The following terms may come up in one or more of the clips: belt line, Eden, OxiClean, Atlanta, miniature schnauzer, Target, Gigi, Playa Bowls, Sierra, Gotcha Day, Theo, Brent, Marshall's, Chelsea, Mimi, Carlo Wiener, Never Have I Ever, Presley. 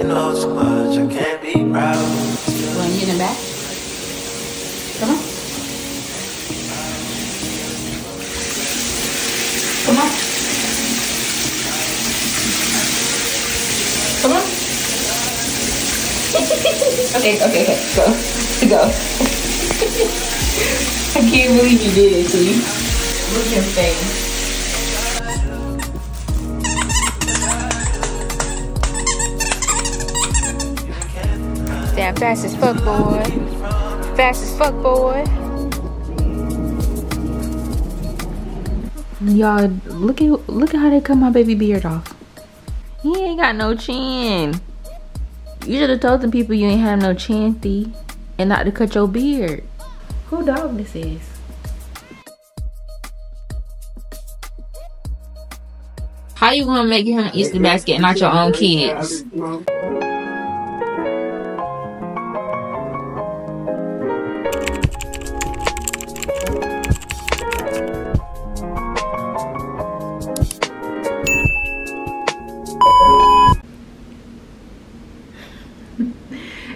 You know too much, I can't be proud. You want me in the back? Come on. Come on. Come on. Okay, go. I can't believe you did it, see? Look at your face. Damn, fast as fuck, boy. Fast as fuck, boy. Y'all, look at how they cut my baby beard off. He ain't got no chin. You should have told them people you ain't have no chin, Thee, and not to cut your beard. Who dog this is? How you gonna make him eat the basket and not your own kids?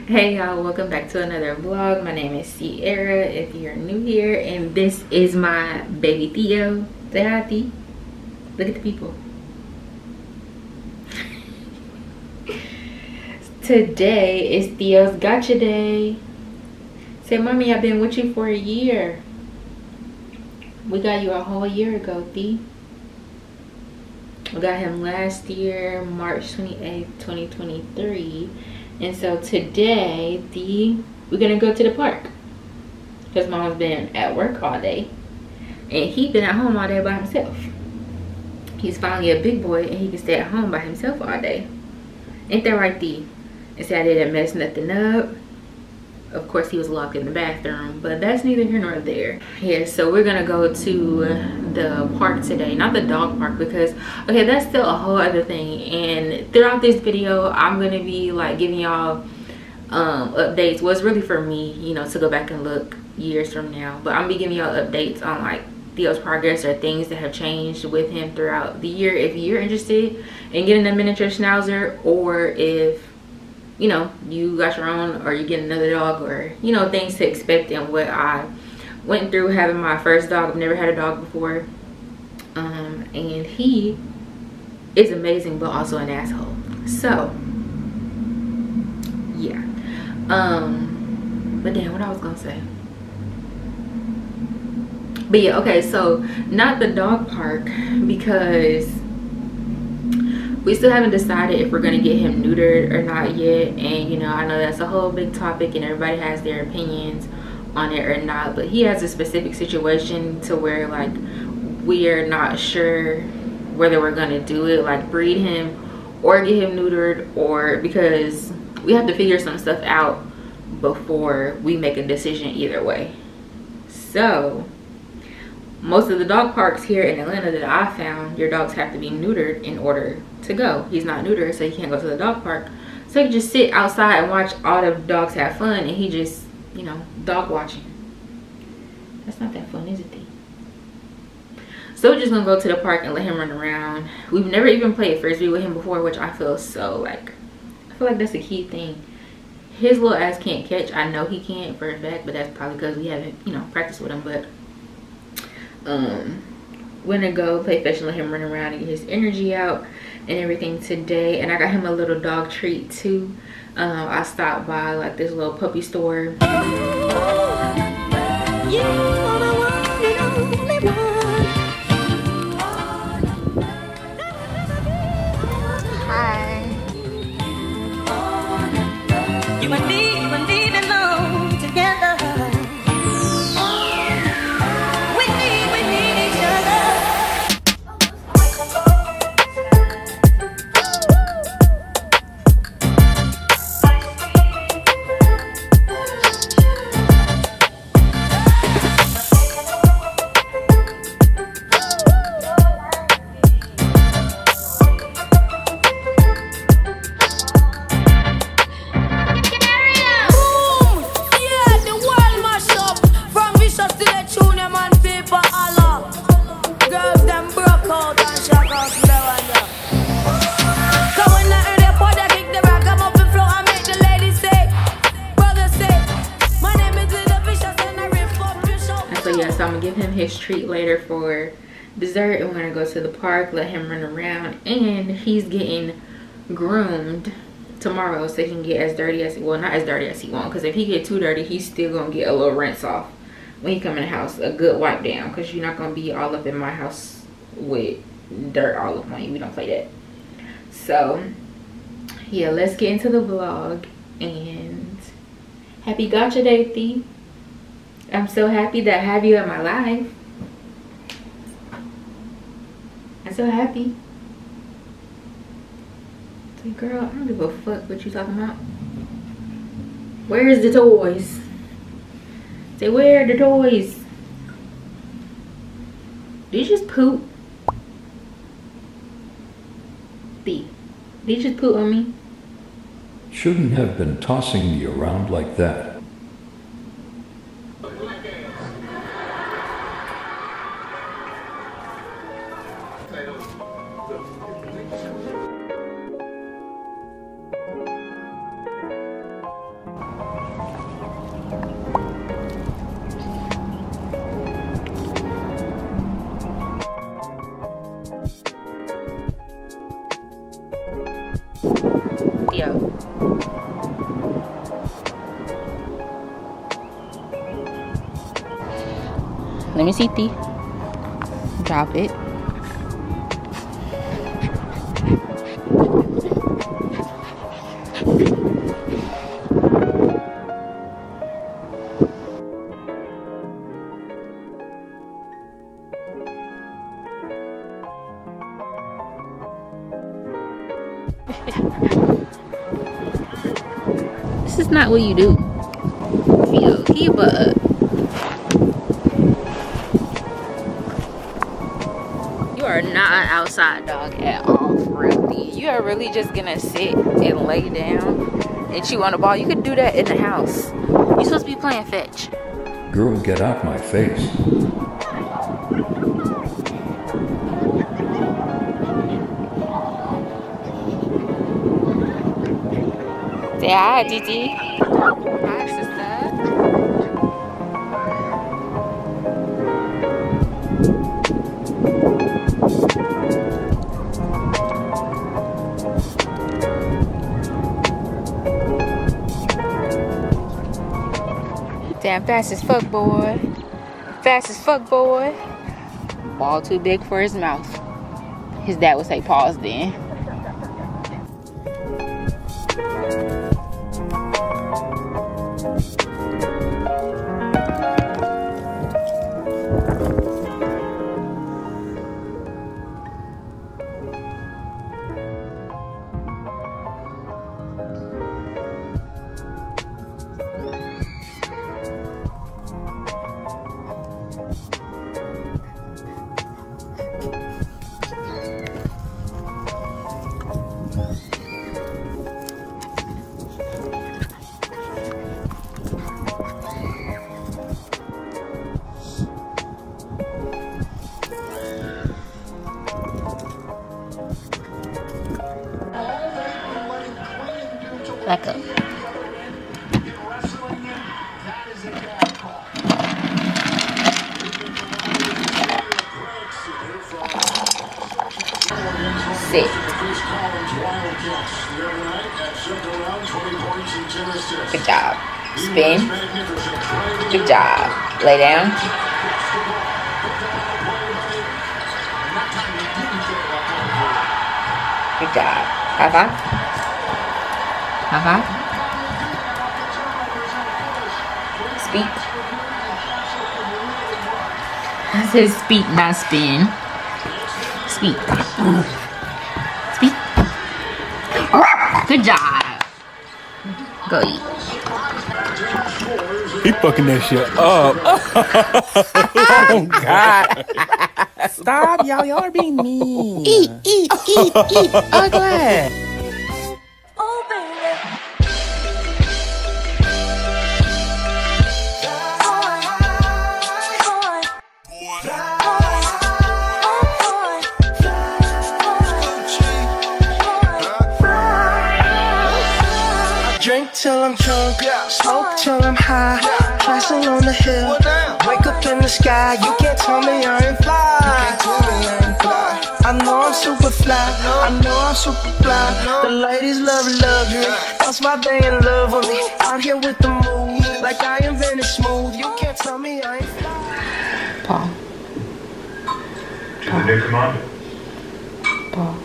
Hey y'all, welcome back to another vlog. My name is Sierra if you're new here, and this is my baby Theo. Say hi, Theo. Look at the people. Today is Theo's Gotcha Day. Say, mommy, I've been with you for a year. We got you a whole year ago, Theo. We got him last year, March 28th, 2023. And so today, we're gonna go to the park because mom's been at work all day and he's been at home all day by himself. He's finally a big boy and he can stay at home by himself all day. Ain't that right, Thee? And so I didn't mess nothing up. Of course, he was locked in the bathroom, but that's neither here nor there. Yeah, so we're gonna go to the park today, not the dog park, because okay, that's still a whole other thing. And throughout this video, I'm gonna be like giving y'all updates. Well, it's really for me, you know, to go back and look years from now, but I'm gonna be giving y'all updates on like Theo's progress or things that have changed with him throughout the year. If you're interested in getting a miniature schnauzer, or if you know, you got your own, or you get another dog, or you know, things to expect and what I went through having my first dog. I've never had a dog before, and he is amazing, but also an asshole. So yeah, but damn, what I was gonna say. But yeah, okay, so not the dog park, because we still haven't decided if we're gonna get him neutered or not yet. And you know, I know that's a whole big topic and everybody has their opinions on it or not, but he has a specific situation to where like we're not sure whether we're gonna do it, like breed him or get him neutered, or because we have to figure some stuff out before we make a decision either way. So most of the dog parks here in Atlanta that I found, your dogs have to be neutered in order to go. He's not neutered, so he can't go to the dog park. So he can just sit outside and watch all the dogs have fun, and he just, you know, dog watching. That's not that fun, is it, Thee? So we're just gonna go to the park and let him run around. We've never even played frisbee with him before, which I feel so like, I feel like that's a key thing. His little ass can't catch. I know he can't for a fact, but that's probably because we haven't, you know, practiced with him, but we're gonna go play fetch and let him run around and get his energy out and everything today. And I got him a little dog treat too. I stopped by like this little puppy store. Hi. You and me. so I'm gonna give him his treat later for dessert, and we're gonna go to the park, let him run around, and he's getting groomed tomorrow so he can get as dirty as he, well, not as dirty as he wants, because if he get too dirty, he's still gonna get a little rinse off when he come in the house, a good wipe down, because you're not gonna be all up in my house with dirt all up on you. We don't play that. So yeah, let's get into the vlog. And happy Gotcha Day, Theo. I'm so happy that I have you in my life. I'm so happy. Like, girl, I don't give a fuck what you talking about. Where's the toys? Say, where are the toys? Did you just poop? Theo, did you just poop on me? Shouldn't have been tossing me around like that. Let me see, Theo. Drop it. This is not what you do. Theo, keep up. Not an outside dog at all, really. You are really just gonna sit and lay down and chew on the ball. You could do that in the house. You're supposed to be playing fetch. Girl, get out my face. Say hi, Gigi. Hi, sister. Damn, fast as fuck, boy. Fast as fuck, boy. Ball too big for his mouth. His dad would say pause then. Back up. Sit. Good job. Spin. Good job. Lay down. Good job. High five. Uh-huh. Speak. I said speak, not spin. Speak. Speak. Good job. Go eat. He fucking that shit up. Oh, God. Stop, y'all. Y'all are being mean. Eat, eat, eat, eat. Oh, go ahead. Drink till I'm drunk, smoke till I'm high, classing on the hill, wake up in the sky. You can't tell me I ain't fly. I know I'm super fly, I know I'm super fly. The ladies love luxury, that's why they in love with me. Out here with the moves, like I invented smooth. You can't tell me I ain't fly. Paul. To the new command. Paul.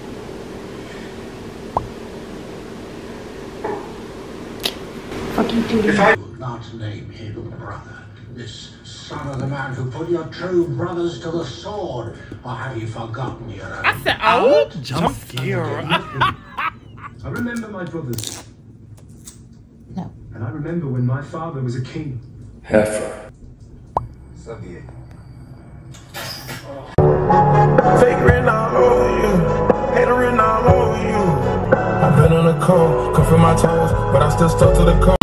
If I would not name him brother, this son of the man who put your true brothers to the sword, or have you forgotten your own? I said, oh, jump here. I remember my brothers. No. And I remember when my father was a king. Heifer. Soviet. Figuring all over you, hatering all over you. I've been in the cold, cut from my toes, but I still stuck to the cold.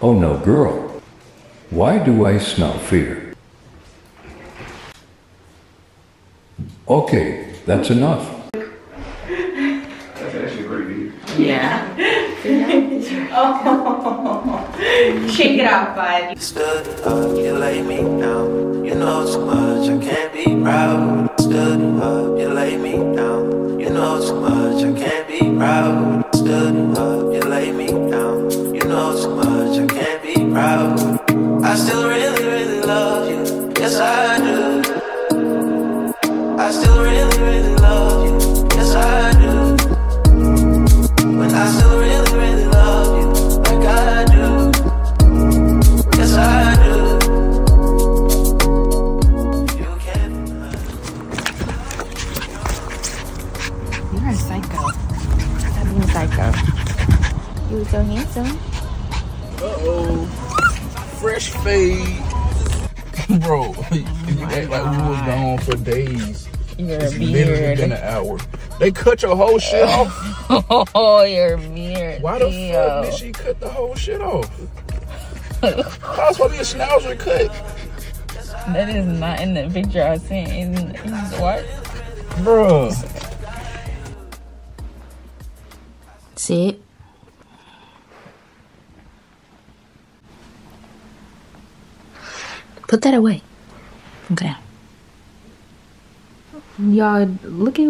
Oh no, girl, why do I smell fear? Okay, that's enough. That's actually pretty neat. Yeah. Oh. Shake it out, bud. Stood up, you lay me down. You know too much, I can't be proud. Stood up, you lay me down. You know too much, I can't be proud. Stood up, you lay me down. You know too much, I can't be proud. I still really, really love you. Yes, I do. I still really, really love you. Yes, I do. When I still really, really love you, like I do. Yes, I do. Psycho. You were so handsome. Uh-oh. Fresh fade. Bro, you act like we were gone for days. You're it's literally been an hour. They cut your whole shit off. Oh, you're weird. Why the fuck did she cut the whole shit off? How's supposed to be a schnauzer cut? That is not in the picture I was seeing. It's what? Bro. See it? Put that away. Look at that. Y'all, look at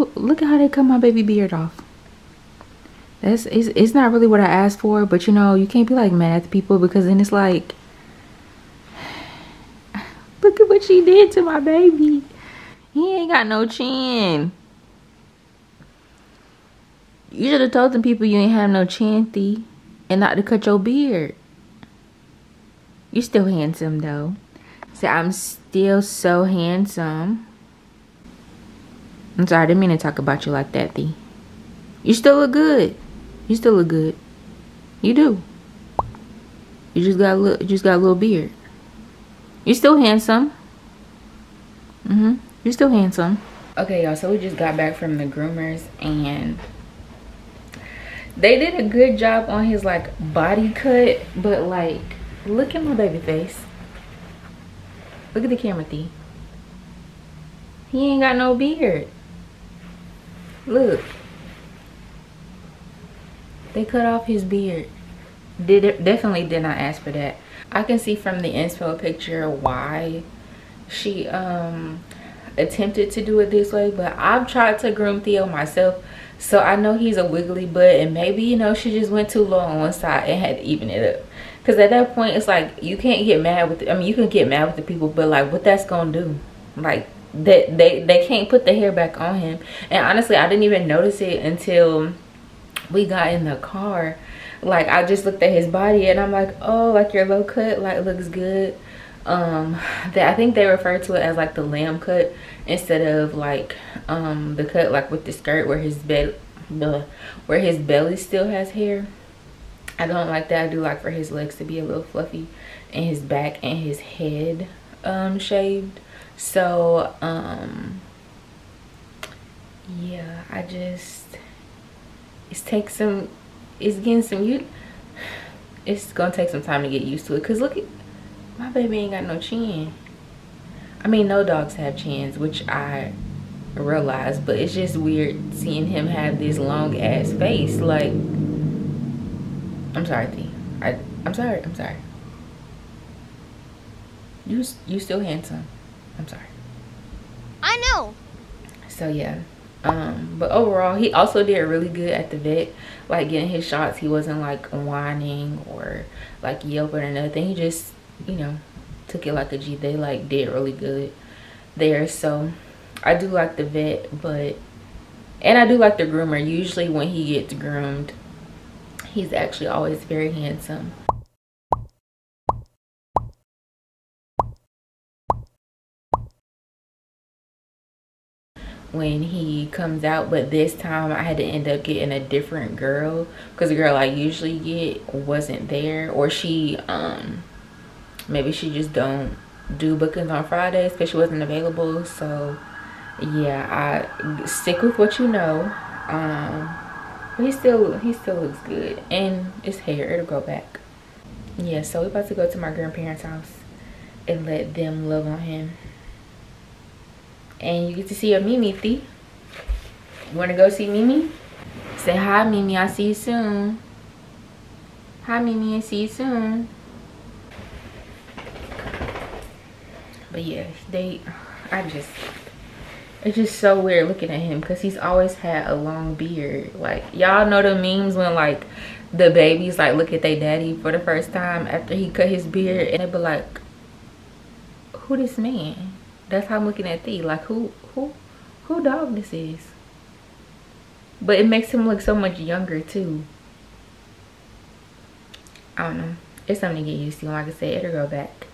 how they cut my baby beard off. That's it's not really what I asked for, but you know, you can't be like mad at the people, because then it's like, look at what she did to my baby. He ain't got no chin. You should have told them people you ain't have no chinty and not to cut your beard. You're still handsome though. So I'm still so handsome. I'm sorry, I didn't mean to talk about you like that, Thee. You still look good. You still look good. You do. You just got a little, beard. You're still handsome. Mm-hmm. You're still handsome. Okay, y'all, so we just got back from the groomers, and they did a good job on his like body cut, but like, look at my baby face. Look at the camera, Thee. He ain't got no beard. Look. They cut off his beard. Definitely did not ask for that. I can see from the inspo picture why she attempted to do it this way, but I've tried to groom Theo myself, so I know he's a wiggly butt, and maybe, you know, she just went too low on one side and had to even it up. Because at that point, it's like, you can't get mad with, I mean, you can get mad with the people, but like, what that's going to do? Like, that they can't put the hair back on him. And honestly, I didn't even notice it until we got in the car. Like, I just looked at his body and I'm like, oh, like your low cut, like, looks good. I think they refer to it as like the lamb cut instead of like the cut like with the skirt where his belly still has hair. I don't like that. I do like for his legs to be a little fluffy and his back and his head shaved. So yeah, I just, it's gonna take some time to get used to it, because look at my baby, ain't got no chin. I mean, no dogs have chins, which I realize, but it's just weird seeing him have this long ass face. Like, I'm sorry, Theo. I'm sorry. You still handsome. I'm sorry. I know. So yeah, but overall, he also did really good at the vet. Like, getting his shots, he wasn't like whining or like yelping or nothing. He just, you know, took it like a G. They like did really good there. So I do like the vet, and I do like the groomer. Usually when he gets groomed, he's actually always very handsome. When he comes out, but this time I had to end up getting a different girl, because the girl I usually get wasn't there, or she maybe she just don't do bookings on Fridays because she wasn't available. So yeah, I stick with what you know. But he still looks good, and his hair, it'll grow back. Yeah, so we're about to go to my grandparents' house and let them love on him. And you get to see your Mimi, Thee. You want to go see Mimi? Say hi, Mimi. I'll see you soon. Hi, Mimi. I'll see you soon. But yeah, it's just so weird looking at him, because he's always had a long beard. Like, y'all know the memes when, like, the babies, like, look at their daddy for the first time after he cut his beard, and they be like, who this man? That's how I'm looking at Thee. Like, who dog this is? But it makes him look so much younger too. I don't know. It's something to get used to. Like I said, it'll go back.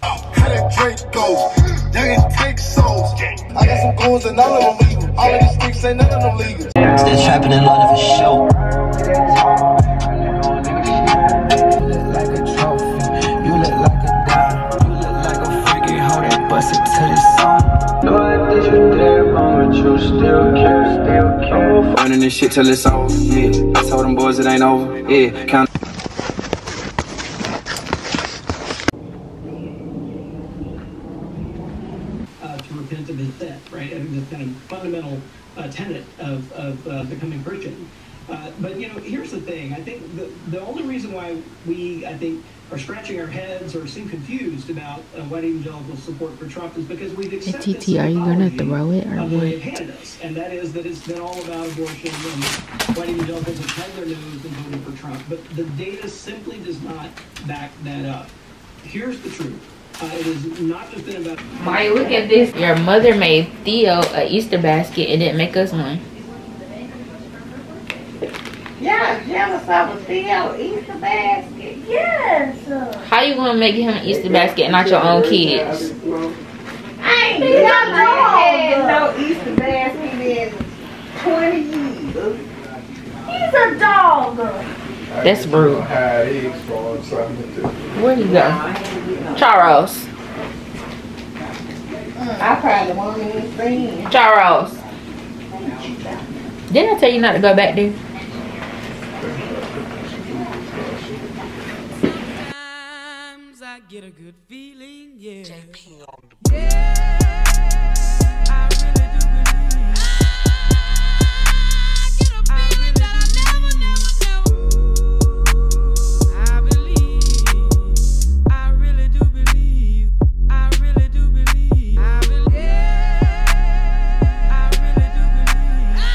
How that drink goes, they ain't take souls. I got some goons and none of them legal. All of these freaks ain't none of them legal. Still trapping in London for sure. Running this shit till it's over. Yeah, I told them boys it ain't over. Yeah, count. To repent of his debt, right? I mean, this kind of fundamental tenet of becoming Christian. But you know, here's the thing. I think the only reason why we, I think, are scratching our heads or seem confused about what evangelical support for Trump is because we've accepted TT, are you going to throw it or what? And that is that it's been all about abortion, and white evangelicals have had their nose and voted for Trump. But the data simply does not back that up. Here's the truth. It has not just been about... Maya, look at this. Your mother made Theo an Easter basket and didn't make us one. Yeah, jealous of a Theo Easter basket. Yes. How you gonna make him an Easter basket and not your own kids? I ain't had no Easter basket in 20 years. He's a dog. That's rude. Where'd he go? Charles. I probably won't even see him. Charles. Didn't I tell you not to go back there? Get a good feeling, yeah. JP on the I really do believe. I get a feeling that I never. I believe. I really do believe. I really do believe. I believe. I really do believe. I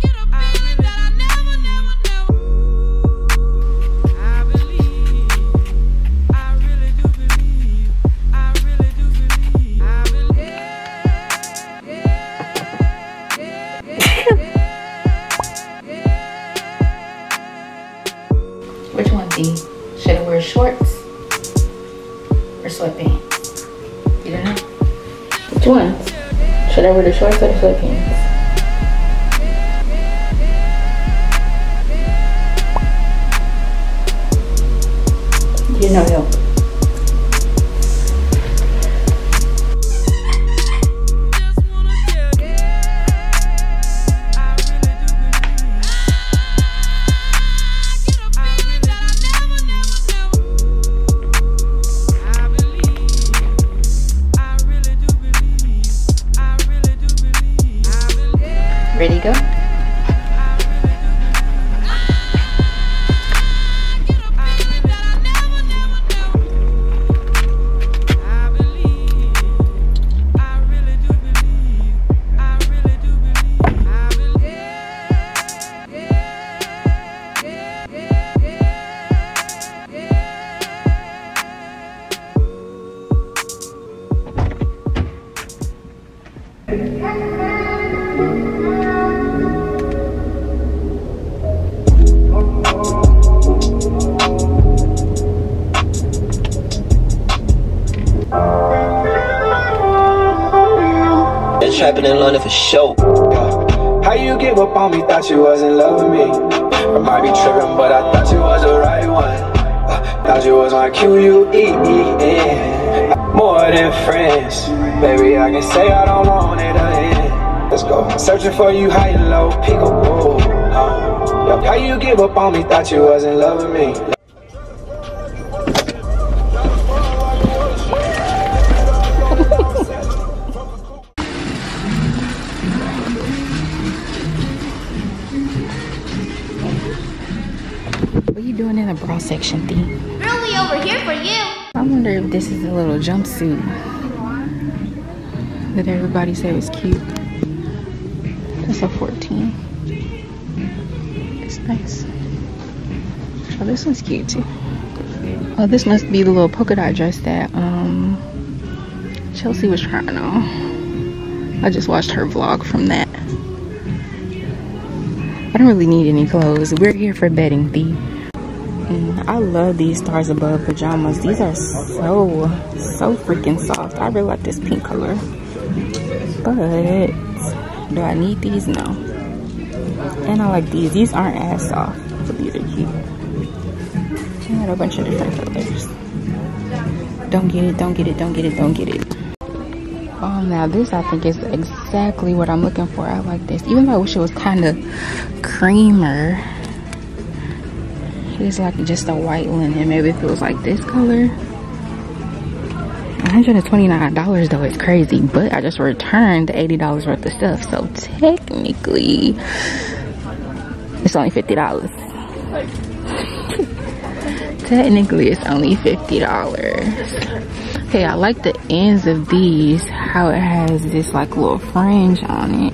get a feeling that I never. I believe. Should I wear shorts or sweatpants? You don't know? Which one? Should I wear the shorts or the sweatpants? You're no help. Been trapping in London for show. How you give up on me? Thought you was in love with me. I might be tripping, but I thought you was the right one. Thought you was my QUEEN. More than friends, baby, I can say I don't want it to end. Let's go. Searching for you high and low, pick a wall. How you give up on me? Thought you was in love with me. Doing in a bra section thing. Really over here for you. I wonder if this is a little jumpsuit that everybody said was cute. That's a 14. It's nice. Oh, this one's cute too. Oh, this must be the little polka dot dress that Chelsea was trying on. I just watched her vlog from that. I don't really need any clothes. We're here for bedding, Thee. I love these Stars Above pajamas. These are so freaking soft. I really like this pink color. But do I need these? No. And I like these. These aren't as soft, but these are cute. I got a bunch of different colors. Don't get it, don't get it, don't get it, don't get it. Oh, now this I think is exactly what I'm looking for. I like this. Even though I wish it was kind of creamer. It's like just a white linen. Maybe if it was like this color. $129 though, it's crazy. But I just returned the $80 worth of stuff. So technically, it's only $50. Technically, it's only $50. Okay, I like the ends of these. How it has this like little fringe on it.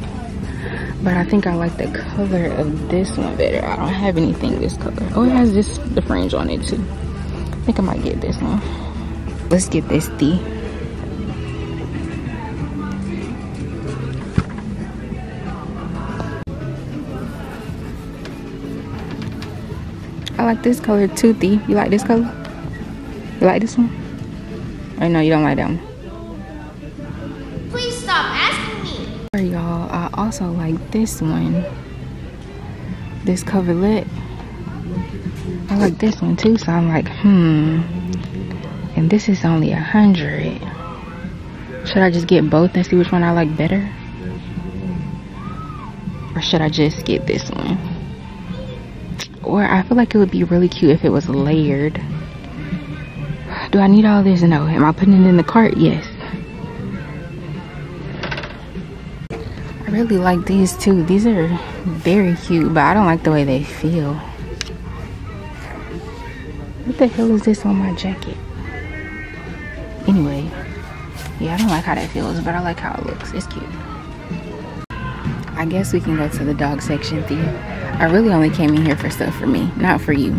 But I think I like the color of this one better. I don't have anything this color. Oh, it has this, the fringe on it too. I think I might get this one. Let's get this Thee. I like this color too, Thee. You like this color? You like this one? Or no, you don't like that one? Y'all, I also like this one, this coverlet. I like this one too, so I'm like, and this is only $100. Should I just get both and see which one I like better, or should I just get this one? Or I feel like it would be really cute if it was layered. Do I need all this? No. Am I putting it in the cart? Yes. I really like these too. These are very cute, but I don't like the way they feel. What the hell is this on my jacket? Anyway, yeah, I don't like how that feels, but I like how it looks. It's cute. I guess we can go to the dog section, Thee. I really only came in here for stuff for me, not for you.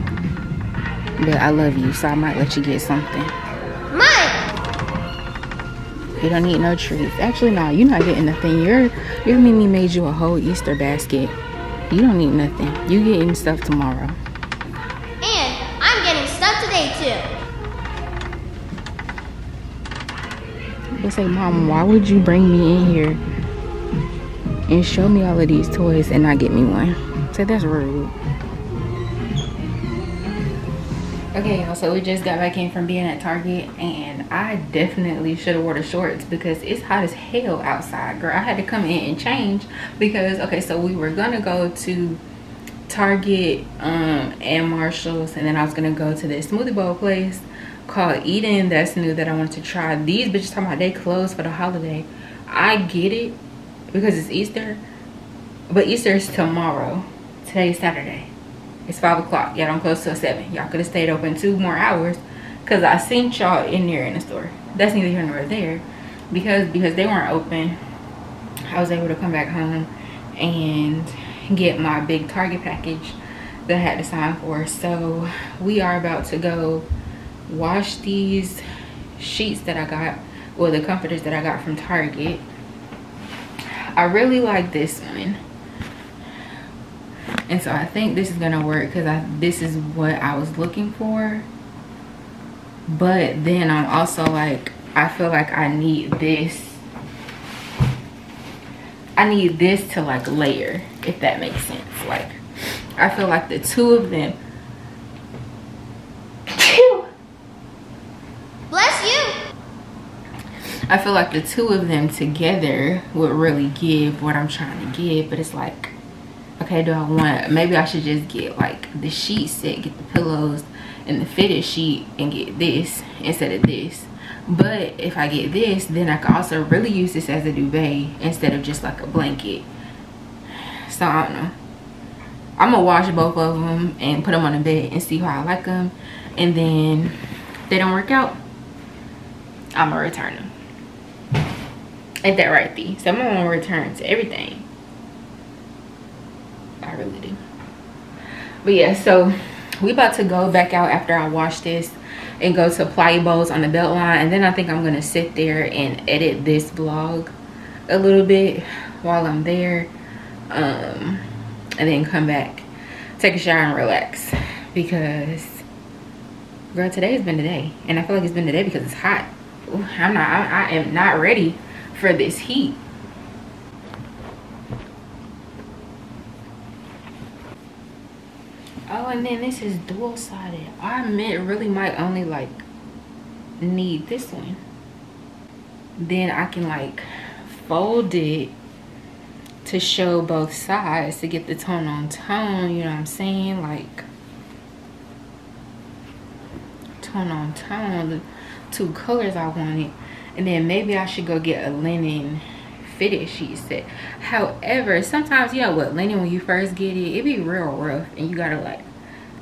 But I love you, so I might let you get something. You don't need no treats. Actually, no, you're not getting nothing. Your Mimi made you a whole Easter basket. You don't need nothing. You getting stuff tomorrow. And I'm getting stuff today, too. They say, Mom, why would you bring me in here and show me all of these toys and not get me one? So that's rude. Okay, y'all, so we just got back in from being at Target, and I definitely should have wore the shorts because it's hot as hell outside, girl. I had to come in and change because, okay, so we were gonna go to Target and Marshall's, and then I was gonna go to this smoothie bowl place called Eden that's new that I wanted to try. These bitches talking about they closed for the holiday. I get it because it's Easter, but Easter is tomorrow. Today's Saturday. It's 5 o'clock. Y'all don't close till 7. Y'all could have stayed open 2 more hours because I seen y'all in there in the store. That's neither here nor there because they weren't open. I was able to come back home and get my big Target package that I had to sign for. So we are about to go wash these sheets that I got, well, the comforters that I got from Target. I really like this one, and so I think this is gonna work because this is what I was looking for. But then I'm also like, I feel like I need this. I need this to like layer, if that makes sense. Like, I feel like the two of them. Bless you. I feel like the two of them together would really give what I'm trying to give. But it's like, okay, do I want? Maybe I should just get like the sheet set, get the pillows and the fitted sheet, and get this instead of this. But if I get this, then I can also really use this as a duvet instead of just like a blanket. So I don't know. I'm gonna wash both of them and put them on the bed and see how I like them, and then if they don't work out, I'm gonna return them. Ain't that right, Thee? So I'm gonna return to everything. I really do. But yeah, so we about to go back out after I wash this and go to Playa Bowls on the Belt Line, and then I think I'm gonna sit there and edit this vlog a little bit while I'm there, and then come back, take a shower and relax, because girl, today's been the day. And I feel like it's been the day because it's hot. I am not ready for this heat. Oh, and then this is dual-sided. I really might only like need this one. Then I can like fold it to show both sides to get the tone on tone, you know what I'm saying? Like tone on tone, the two colors I wanted. And then maybe I should go get a linen fitted sheet set. However, sometimes, you know what, linen, when you first get it, it be real rough and you gotta like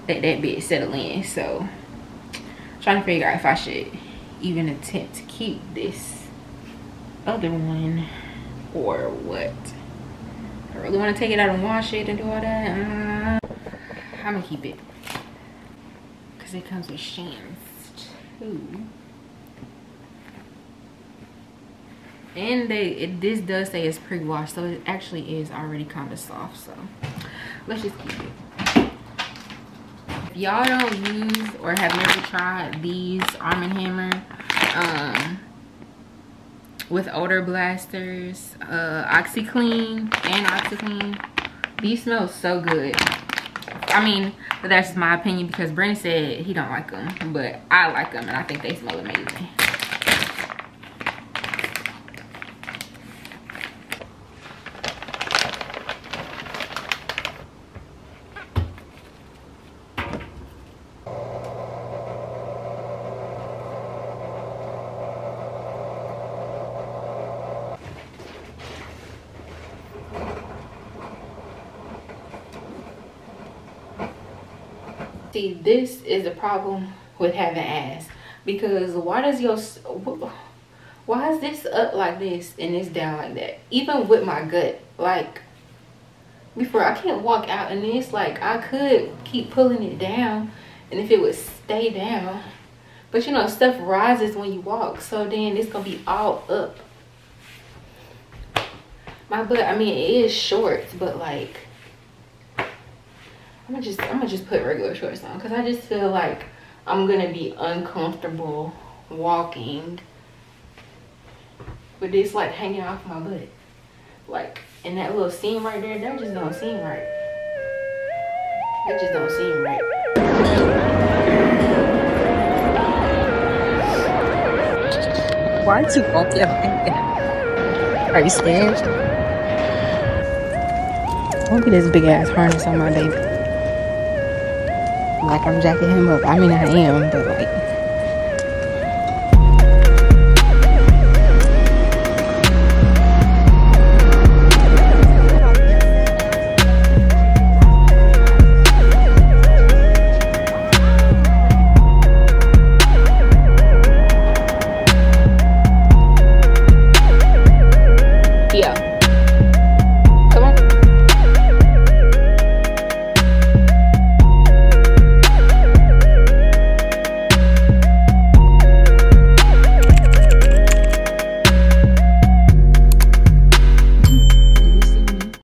let that bit settle in. So I'm trying to figure out if I should even attempt to keep this other one or what. I really want to take it out and wash it and do all that. I'm gonna keep it because it comes with shams too. And this does say it's pre-washed, so it actually is already kind of soft. So let's just keep it. If y'all don't use or have never tried these Arm & Hammer with odor blasters, OxiClean and OxiClean, these smell so good. I mean, but that's just my opinion because Brent said he don't like them, but I like them and I think they smell amazing. See, this is the problem with having ass, because why is this up like this and it's down like that? Even with my gut, like before, I can't walk out and it's like I could keep pulling it down and if it would stay down, but you know stuff rises when you walk, so then it's gonna be all up my butt. I mean, it is shorts, but like I'm gonna just put regular shorts on because I just feel like I'm gonna be uncomfortable walking with this like hanging off my butt. Like, and that little seam right there, that just don't seem right. That just don't seem right. Why aren't you walking up like that? Are you scared? Look at this big ass harness on my baby. Like I'm jacking him up. I mean, I am, but like